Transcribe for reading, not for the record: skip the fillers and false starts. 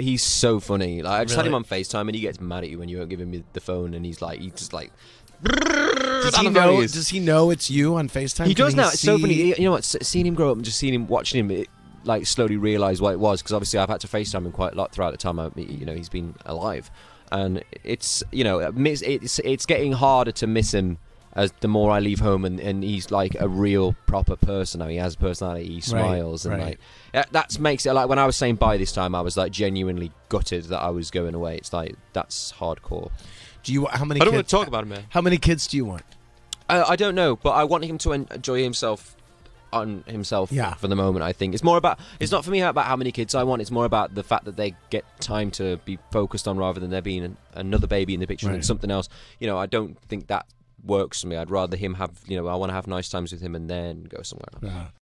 He's so funny. Like, I just had him on FaceTime, and he gets mad at you when you won't give him the phone, and he's like, Does he know it's you on FaceTime? He does now. It's so funny. You know what? Seeing him grow up and just seeing him, watching him, it, like, slowly realize what it was, because obviously I've had to FaceTime him quite a lot throughout the time he's been alive, and it's, you know, it's getting harder to miss him as the more I leave home, and he's like a real proper person. I mean, he has a personality, he smiles, like that makes it, like when I was saying bye this time, I was like genuinely gutted that I was going away. It's like, that's hardcore. Do you? How many? I don't want to talk about him, man. How many kids do you want? I don't know, but I want him to enjoy himself on himself for the moment. I think it's more about, it's not for me about how many kids I want, it's more about the fact that they get time to be focused on, rather than there being another baby in the picture and something else. You know, I don't think that works for me. I'd rather him have, you know, I want to have nice times with him and then go somewhere else.